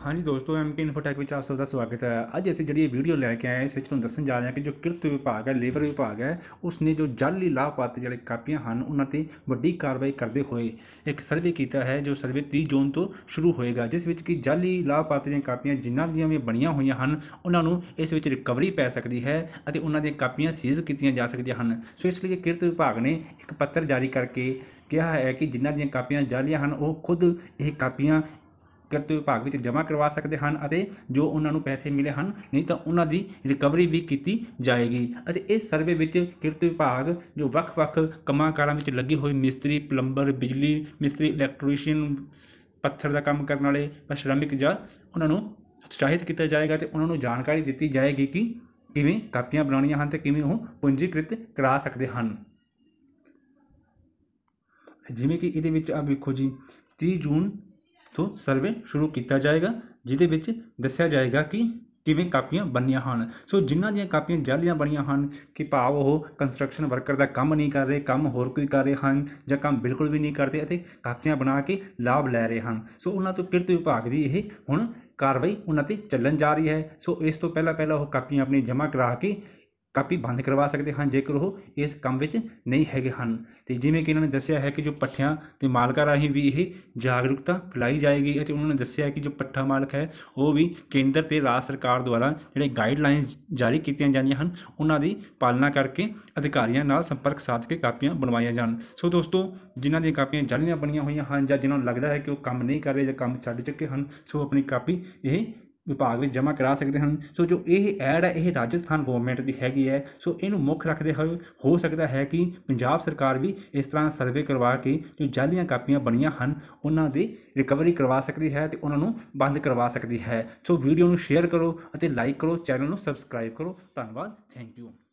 हाँ जी दोस्तों, एम के इन्फोटेक में आप सबका स्वागत है। आज ऐसी जी वीडियो लैके आए इस दसन जा रहे हैं कि जो किरत विभाग है, लेबर विभाग है, उसने जो जाली लाभपात्र जो कापियां हैं उन्होंने वड्डी कार्रवाई करते हुए एक सर्वे किया है। जो सर्वे 30 जून तो शुरू होएगा, जिस विच कि जाली लाभपात्र दी कापियां जिन्हों भी बनिया हुई हैं उन्होंने इस रिकवरी पै सकती है और उन्होंने कापियां सीज की जा सकती हैं। सो इसलिए किरत विभाग ने एक पत्र जारी करके कहा है कि जिन्हों दी कापियां जालियां हैं वो खुद ये कापियां किरत विभाग में जमा करवा सकते हैं और जो उन्होंने पैसे मिले हैं नहीं तो उन्होंने रिकवरी भी की जाएगी। और इस सर्वे में किरत विभाग जो वख-वख कामां कारां में लगे हुए मिस्त्री, प्लंबर, बिजली मिस्त्री, इलैक्ट्रीशियन, पत्थर का काम करने वाले श्रमिक जा उन्होंने उत्साहित किया जाएगा तो उन्होंने जानकारी दी जाएगी कि किवें कापियां बनाणियां हैं तो किवें वो पूंजीकृत करा सकते हैं। जिवें कि इहदे विच आ वेखो जी 30 जून तो सर्वे शुरू किया जाएगा, जिहदे विच दस्या जाएगा कि किवें कापियां बनिया हैं। सो जिन्हां दियां कापियां जालियां बनिया हैं कि भाव वो कंस्ट्रक्शन वर्कर का काम नहीं कर रहे, काम होर कोई कर रहे हैं जां काम बिल्कुल भी नहीं करते अते कापियां बना के लाभ लै रहे हैं। सो उन्हां तो किरत विभाग की यह हुण कार्रवाई उन्हां ते चलन जा रही है। सो इस तो पहला वो कापियां अपनी जमा करा के कापी बंद करवा सकते हैं जेकर वो इस काम में नहीं है। तो जिमें कि इन्होंने दस्या है कि जो पट्ठियां के मालकां राही भी यह जागरूकता फैलाई जाएगी। उन्होंने दस्या है कि जो पट्ठा मालक है वह भी केंद्र ते राज्य सरकार द्वारा जिहड़े गाइडलाइनस जारी की जांदियां हन उन्हां दी पालना करके अधिकारियों नाल संपर्क साध के कापियां बनवाइयां जाण। सो दोस्तों, जिन्हां दी कापियां जालियां बनियां होईयां हन जां जिन्हां नूं लगदा है कि वह काम नहीं कर रहे जां काम छड्ड चुके हन सो अपनी कापी यह विभाग में जमा करा सकते हैं। सो जो यह एड है यह राजस्थान गवर्नमेंट की हैगी है। सो इनू मुख रखते हुए हो सकता है कि पंजाब सरकार भी इस तरह सर्वे करवा के जो जालियां कापियां बनिया हैं उन्होंने रिकवरी करवा सकती है तो उन्होंने बंद करवा सकती है। सो वीडियो शेयर करो और लाइक करो, चैनल में सबसक्राइब करो। धन्यवाद, थैंक यू।